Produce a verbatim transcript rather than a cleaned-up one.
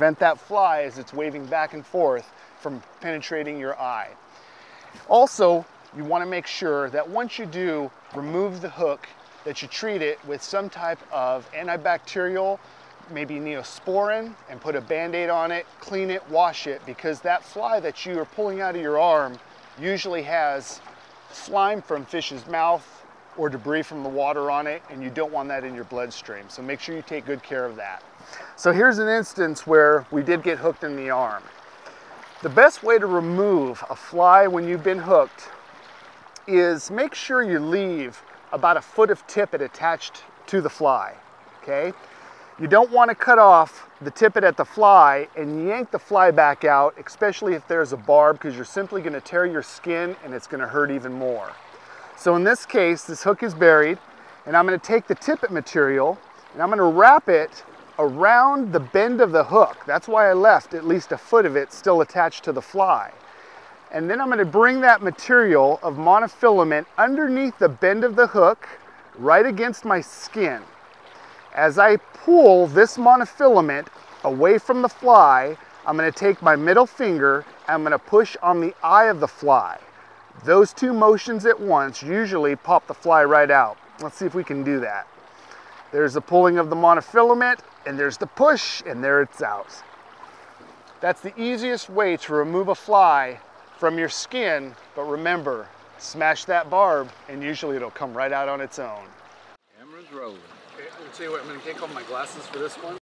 Prevent that fly as it's waving back and forth from penetrating your eye. Also, you want to make sure that once you do remove the hook, that you treat it with some type of antibacterial, maybe Neosporin, and put a Band-Aid on it, clean it, wash it, because that fly that you are pulling out of your arm usually has slime from fish's mouth or debris from the water on it, and you don't want that in your bloodstream. So make sure you take good care of that. So here's an instance where we did get hooked in the arm. The best way to remove a fly when you've been hooked is make sure you leave about a foot of tippet attached to the fly, okay? You don't want to cut off the tippet at the fly and yank the fly back out, especially if there's a barb, because you're simply going to tear your skin and it's going to hurt even more. So in this case, this hook is buried, and I'm going to take the tippet material and I'm going to wrap it around the bend of the hook. That's why I left at least a foot of it still attached to the fly. And then I'm going to bring that material of monofilament underneath the bend of the hook, right against my skin. As I pull this monofilament away from the fly, I'm going to take my middle finger and I'm going to push on the eye of the fly. Those two motions at once usually pop the fly right out. Let's see if we can do that. There's the pulling of the monofilament, and there's the push, and there it's out. That's the easiest way to remove a fly from your skin, but remember, smash that barb, and usually it'll come right out on its own. Camera's rolling. I'll tell you what, I'm going to take off my glasses for this one.